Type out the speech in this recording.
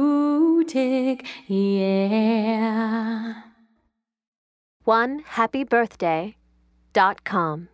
Kruthik, yeah. 1happybirthday.com